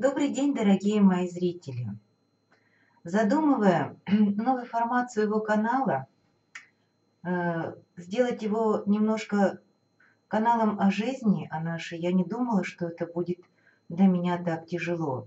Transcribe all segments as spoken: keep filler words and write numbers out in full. Добрый день, дорогие мои зрители! Задумывая новый формат своего канала, сделать его немножко каналом о жизни, о нашей, я не думала, что это будет для меня так тяжело.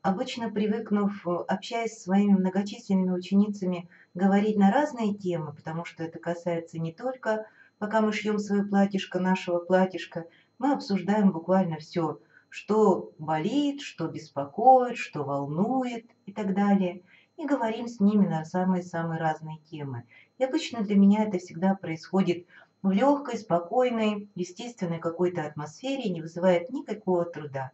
Обычно привыкнув, общаясь с своими многочисленными ученицами, говорить на разные темы, потому что это касается не только, пока мы шьем свое платьишко, нашего платьишка, мы обсуждаем буквально все, что болит, что беспокоит, что волнует и так далее. И говорим с ними на самые-самые разные темы. И обычно для меня это всегда происходит в легкой, спокойной, естественной какой-то атмосфере, не вызывает никакого труда.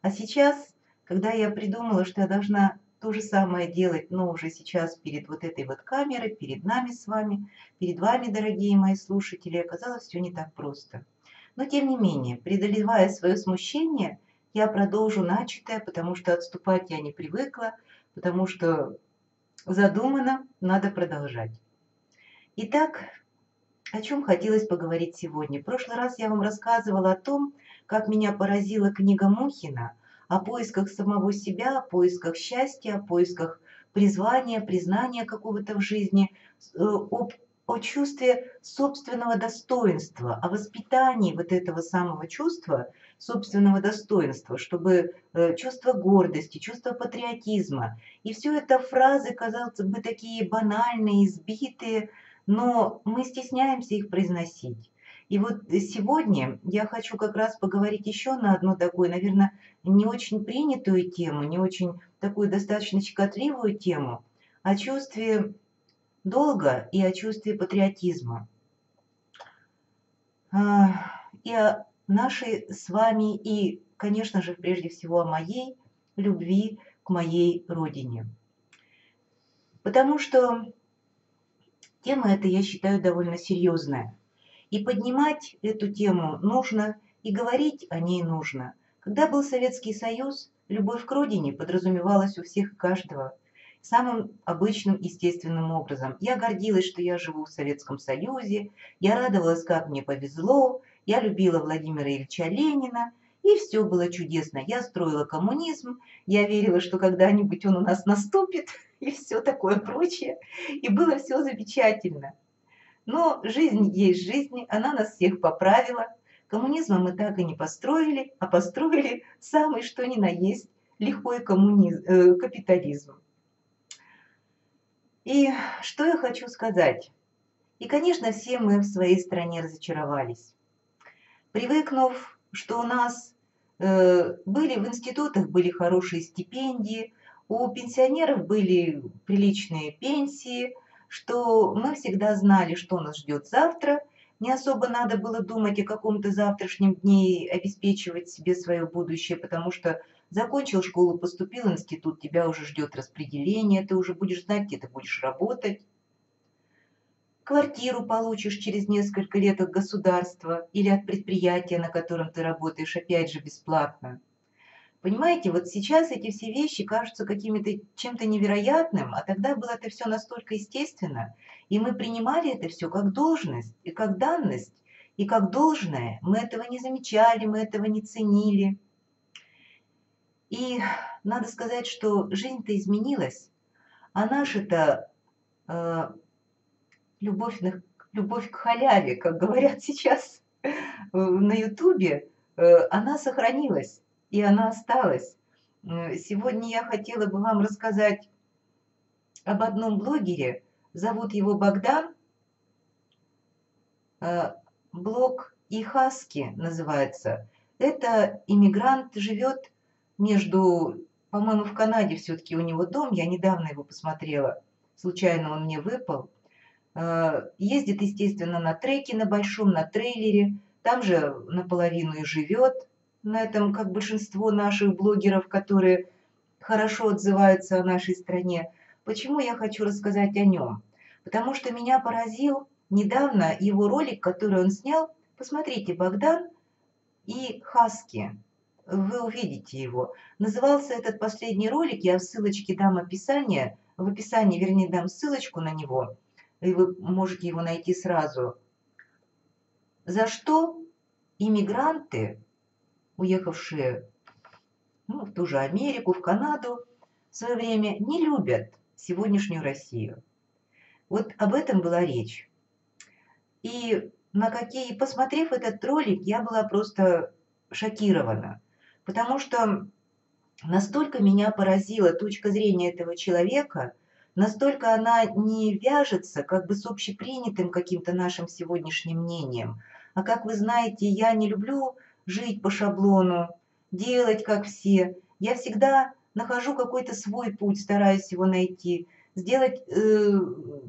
А сейчас, когда я придумала, что я должна то же самое делать, но уже сейчас перед вот этой вот камерой, перед нами с вами, перед вами, дорогие мои слушатели, оказалось все не так просто. Но, тем не менее, преодолевая свое смущение, я продолжу начатое, потому что отступать я не привыкла, потому что задумано, надо продолжать. Итак, о чем хотелось поговорить сегодня. В прошлый раз я вам рассказывала о том, как меня поразила книга Мухина, о поисках самого себя, о поисках счастья, о поисках призвания, признания какого-то в жизни, об о чувстве собственного достоинства, о воспитании вот этого самого чувства, собственного достоинства, чтобы чувство гордости, чувство патриотизма. И все это фразы, казалось бы, такие банальные, избитые, но мы стесняемся их произносить. И вот сегодня я хочу как раз поговорить еще на одну такую, наверное, не очень принятую тему, не очень такую достаточно щекотливую тему, о чувстве долга и о чувстве патриотизма. И о нашей с вами, и, конечно же, прежде всего о моей любви к моей родине. Потому что тема эта, я считаю, довольно серьезная. И поднимать эту тему нужно, и говорить о ней нужно. Когда был Советский Союз, любовь к родине подразумевалась у всех и каждого. Самым обычным, естественным образом. Я гордилась, что я живу в Советском Союзе, я радовалась, как мне повезло, я любила Владимира Ильича Ленина, и все было чудесно. Я строила коммунизм, я верила, что когда-нибудь он у нас наступит, и все такое прочее. И было все замечательно. Но жизнь есть жизнь, она нас всех поправила. Коммунизма мы так и не построили, а построили самый что ни на есть лихой коммуниз... э, капитализм. И что я хочу сказать. И, конечно, все мы в своей стране разочаровались. Привыкнув, что у нас э, были в институтах были хорошие стипендии, у пенсионеров были приличные пенсии, что мы всегда знали, что нас ждет завтра. Не особо надо было думать о каком-то завтрашнем дне и обеспечивать себе свое будущее, потому что закончил школу, поступил в институт, тебя уже ждет распределение, ты уже будешь знать, где ты будешь работать. Квартиру получишь через несколько лет от государства или от предприятия, на котором ты работаешь, опять же, бесплатно. Понимаете, вот сейчас эти все вещи кажутся какими-то чем-то невероятным, а тогда было это все настолько естественно, и мы принимали это все как должность и как данность, и как должное. Мы этого не замечали, мы этого не ценили. И надо сказать, что жизнь-то изменилась, а наша-то э, любовь, любовь к халяве, как говорят сейчас на Ютубе, э, она сохранилась. И она осталась. Сегодня я хотела бы вам рассказать об одном блогере. Зовут его Богдан. Блог и Хаски называется. Это иммигрант, живет между, по-моему, в Канаде все-таки у него дом. Я недавно его посмотрела. Случайно он мне выпал. Ездит, естественно, на треке, на большом, на трейлере. Там же наполовину и живет. На этом, как большинство наших блогеров, которые хорошо отзываются о нашей стране. Почему я хочу рассказать о нем? Потому что меня поразил недавно его ролик, который он снял. Посмотрите, Богдан и Хаски. Вы увидите его. Назывался этот последний ролик, я в ссылочке дам описание, в описании, вернее, дам ссылочку на него, и вы можете его найти сразу. За что иммигранты, уехавшие ну, в ту же Америку, в Канаду в свое время, не любят сегодняшнюю Россию. Вот об этом была речь. И на какие, посмотрев этот ролик, я была просто шокирована, потому что настолько меня поразила точка зрения этого человека, настолько она не вяжется как бы с общепринятым каким-то нашим сегодняшним мнением. А как вы знаете, я не люблю жить по шаблону, делать как все. Я всегда нахожу какой-то свой путь, стараюсь его найти, сделать, э,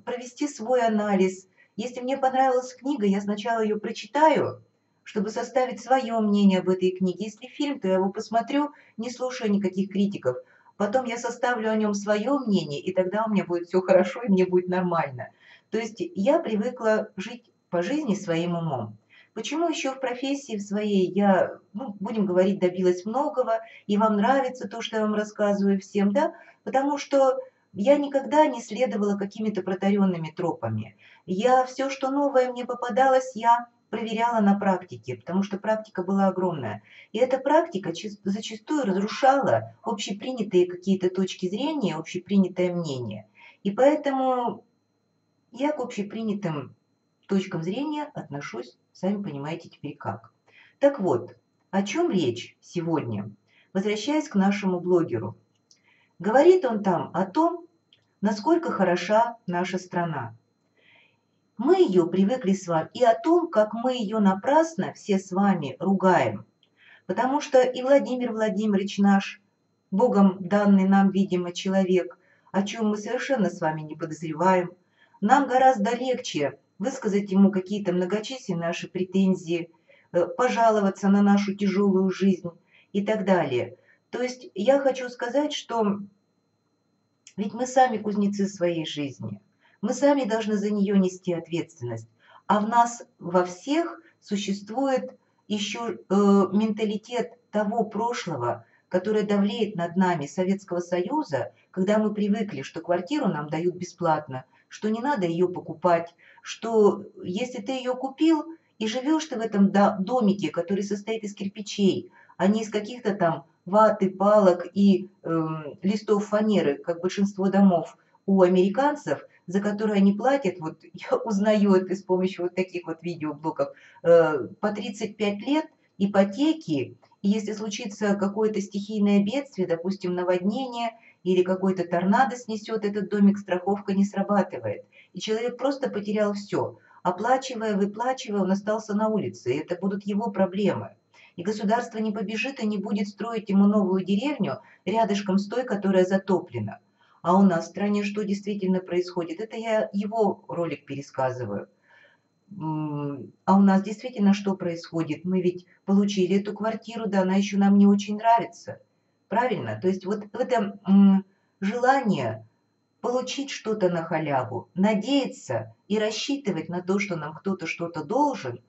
провести свой анализ. Если мне понравилась книга, я сначала ее прочитаю, чтобы составить свое мнение об этой книге. Если фильм, то я его посмотрю, не слушая никаких критиков. Потом я составлю о нем свое мнение, и тогда у меня будет все хорошо, и мне будет нормально. То есть я привыкла жить по жизни своим умом. Почему еще в профессии в своей я, ну, будем говорить, добилась многого, и вам нравится то, что я вам рассказываю всем, да? Потому что я никогда не следовала какими-то протаренными тропами. Я все, что новое мне попадалось, я проверяла на практике, потому что практика была огромная. И эта практика зачастую разрушала общепринятые какие-то точки зрения, общепринятое мнение. И поэтому я к общепринятым точкам зрения отношусь, сами понимаете, теперь как. Так вот, о чем речь сегодня? Возвращаясь к нашему блогеру. Говорит он там о том, насколько хороша наша страна. Мы ее привыкли с вами, и о том, как мы ее напрасно все с вами ругаем. Потому что и Владимир Владимирович наш, Богом данный нам, видимо, человек, о чем мы совершенно с вами не подозреваем, нам гораздо легче высказать ему какие-то многочисленные наши претензии, пожаловаться на нашу тяжелую жизнь и так далее. То есть я хочу сказать, что ведь мы сами кузнецы своей жизни. Мы сами должны за нее нести ответственность. А в нас во всех существует еще э, менталитет того прошлого, которое давлеет над нами, Советского Союза, когда мы привыкли, что квартиру нам дают бесплатно, что не надо ее покупать, что если ты ее купил и живешь ты в этом домике, который состоит из кирпичей, а не из каких-то там ваты, палок и э, листов фанеры, как большинство домов у американцев, за которые они платят, вот я узнаю это с помощью вот таких вот видеоблогов, э, по тридцать пять лет ипотеки, и если случится какое-то стихийное бедствие, допустим, наводнение или какой-то торнадо снесет этот домик, страховка не срабатывает. И человек просто потерял все. Оплачивая, выплачивая, он остался на улице, и это будут его проблемы. И государство не побежит и не будет строить ему новую деревню рядышком с той, которая затоплена. А у нас в стране что действительно происходит? Это я его ролик пересказываю. А у нас действительно что происходит? Мы ведь получили эту квартиру, да, она еще нам не очень нравится. Правильно? То есть вот это желание получить что-то на халяву, надеяться и рассчитывать на то, что нам кто-то что-то должен,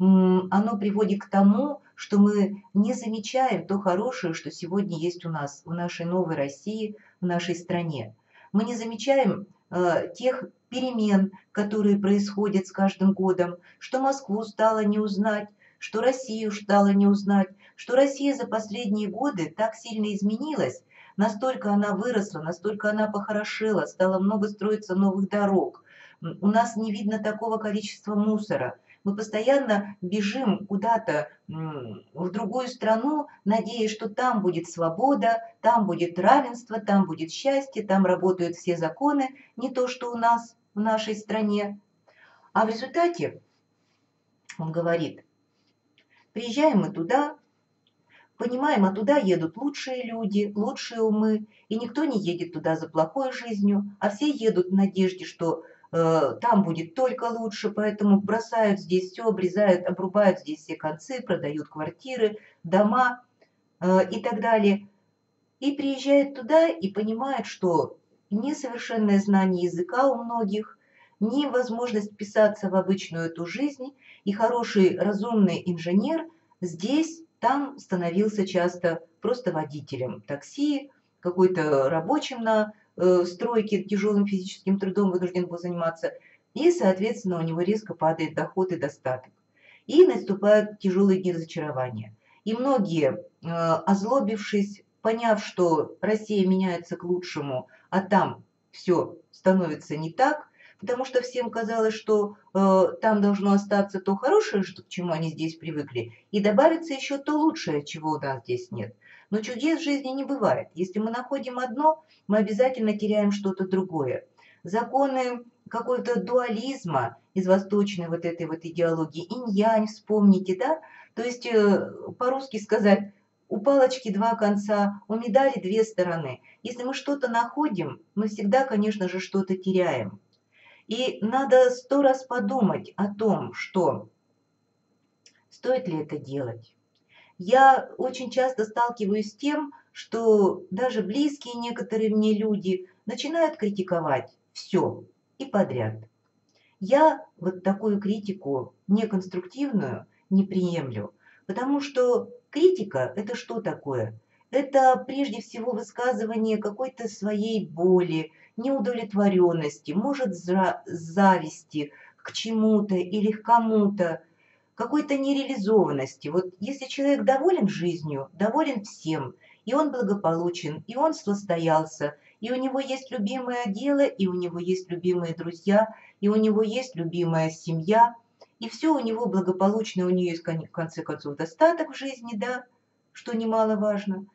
оно приводит к тому, что мы не замечаем то хорошее, что сегодня есть у нас, в нашей новой России, в нашей стране. Мы не замечаем э, тех перемен, которые происходят с каждым годом, что Москву стало не узнать, что Россию стало не узнать, что Россия за последние годы так сильно изменилась, настолько она выросла, настолько она похорошела, стало много строиться новых дорог. У нас не видно такого количества мусора. Мы постоянно бежим куда-то в другую страну, надеясь, что там будет свобода, там будет равенство, там будет счастье, там работают все законы, не то, что у нас в нашей стране. А в результате, он говорит, приезжаем мы туда, понимаем, а туда едут лучшие люди, лучшие умы, и никто не едет туда за плохой жизнью, а все едут в надежде, что там будет только лучше, поэтому бросают здесь все, обрезают, обрубают здесь все концы, продают квартиры, дома э, и так далее. И приезжают туда и понимают, что несовершенное знание языка у многих, невозможность вписаться в обычную эту жизнь, и хороший разумный инженер здесь, там становился часто просто водителем такси, какой-то рабочим на стройки, тяжелым физическим трудом вынужден был заниматься, и, соответственно, у него резко падает доход и достаток. И наступают тяжелые дни разочарования. И многие, озлобившись, поняв, что Россия меняется к лучшему, а там все становится не так, потому что всем казалось, что э, там должно остаться то хорошее, что, к чему они здесь привыкли, и добавится еще то лучшее, чего у нас здесь нет. Но чудес в жизни не бывает. Если мы находим одно, мы обязательно теряем что-то другое. Законы какого-то дуализма из восточной вот этой вот идеологии, инь-янь, вспомните, да? То есть э, по-русски сказать, у палочки два конца, у медали две стороны. Если мы что-то находим, мы всегда, конечно же, что-то теряем. И надо сто раз подумать о том, что стоит ли это делать. Я очень часто сталкиваюсь с тем, что даже близкие некоторые мне люди начинают критиковать все и подряд. Я вот такую критику неконструктивную не приемлю, потому что критика – это что такое? Это прежде всего высказывание какой-то своей боли, неудовлетворенности, может, зависти к чему-то или к кому-то, какой-то нереализованности. Вот если человек доволен жизнью, доволен всем, и он благополучен, и он состоялся, и у него есть любимое дело, и у него есть любимые друзья, и у него есть любимая семья, и все у него благополучно, у нее есть, в конце концов, достаток в жизни, да, что немаловажно,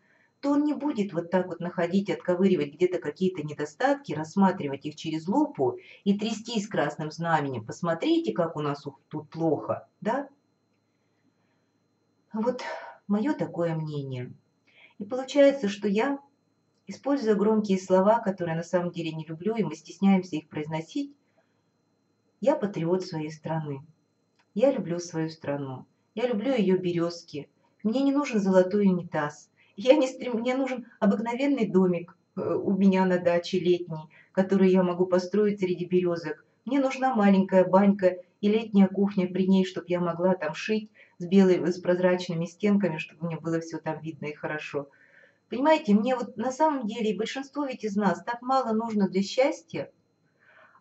то он не будет вот так вот находить, отковыривать где-то какие-то недостатки, рассматривать их через лупу и трястись красным знаменем. Посмотрите, как у нас тут плохо, да? Вот мое такое мнение. И получается, что я, используя громкие слова, которые на самом деле не люблю, и мы стесняемся их произносить, я патриот своей страны. Я люблю свою страну. Я люблю ее березки. Мне не нужен золотой унитаз. Я не стрем... Мне нужен обыкновенный домик у меня на даче летний, который я могу построить среди березок. Мне нужна маленькая банька и летняя кухня при ней, чтобы я могла там шить с белыми, с прозрачными стенками, чтобы мне было все там видно и хорошо. Понимаете, мне вот на самом деле, и большинство ведь из нас, так мало нужно для счастья,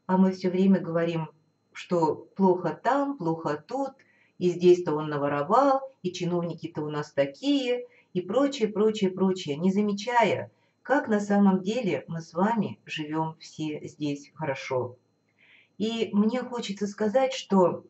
а мы все время говорим, что плохо там, плохо тут, и здесь-то он наворовал, и чиновники-то у нас такие, и прочее, прочее, прочее, не замечая, как на самом деле мы с вами живем все здесь хорошо. И мне хочется сказать, что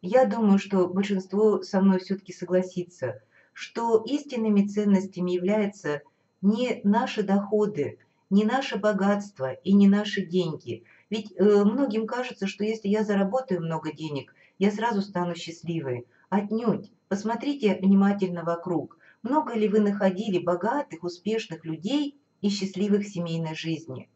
я думаю, что большинство со мной все-таки согласится, что истинными ценностями являются не наши доходы, не наше богатство и не наши деньги. Ведь э, многим кажется, что если я заработаю много денег, я сразу стану счастливой. Отнюдь. Посмотрите внимательно вокруг. Много ли вы находили богатых, успешных людей и счастливых в семейной жизни?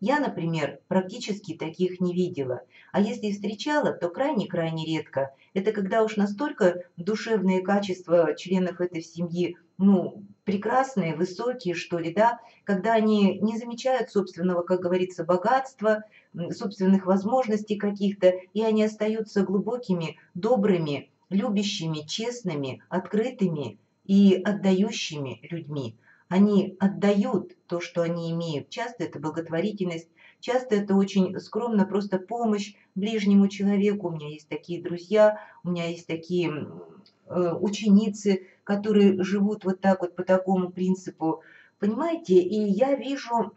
Я, например, практически таких не видела. А если и встречала, то крайне-крайне редко. Это когда уж настолько душевные качества членов этой семьи, ну, прекрасные, высокие, что ли, да, когда они не замечают собственного, как говорится, богатства, собственных возможностей каких-то, и они остаются глубокими, добрыми, любящими, честными, открытыми и отдающими людьми. Они отдают то, что они имеют. Часто это благотворительность, часто это очень скромно, просто помощь ближнему человеку. У меня есть такие друзья, у меня есть такие э, ученицы, которые живут вот так вот по такому принципу. Понимаете, и я вижу,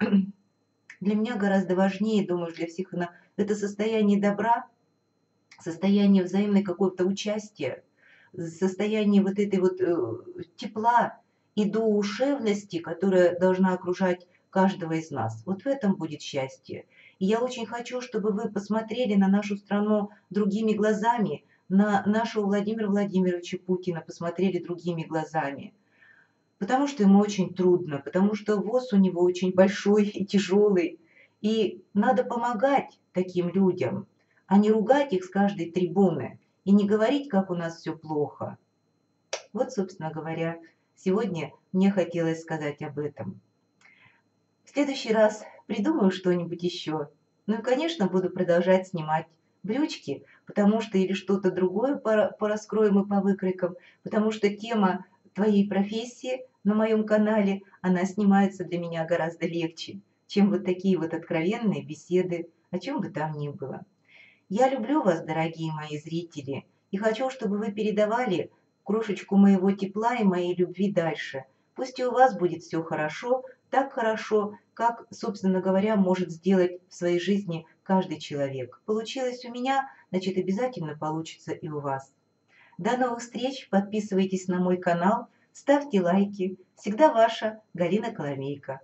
для меня гораздо важнее, думаю, для всех, это состояние добра, состояние взаимной какого-то участия, состояние вот этой вот э, тепла и душевности, которая должна окружать каждого из нас. Вот в этом будет счастье. И я очень хочу, чтобы вы посмотрели на нашу страну другими глазами, на нашего Владимира Владимировича Путина посмотрели другими глазами. Потому что ему очень трудно, потому что воз у него очень большой и тяжелый. И надо помогать таким людям, а не ругать их с каждой трибуны и не говорить, как у нас все плохо. Вот, собственно говоря, сегодня мне хотелось сказать об этом. В следующий раз придумаю что-нибудь еще. Ну и, конечно, буду продолжать снимать брючки, потому что или что-то другое по, по раскроем и по выкройкам, потому что тема твоей профессии на моем канале, она снимается для меня гораздо легче, чем вот такие вот откровенные беседы, о чем бы там ни было. Я люблю вас, дорогие мои зрители, и хочу, чтобы вы передавали крошечку моего тепла и моей любви дальше, Пусть и у вас будет все хорошо, так хорошо, как, собственно говоря, может сделать в своей жизни каждый человек. Получилось у меня, значит, обязательно получится и у вас. До новых встреч, подписывайтесь на мой канал, ставьте лайки. Всегда ваша Галина Коломейко.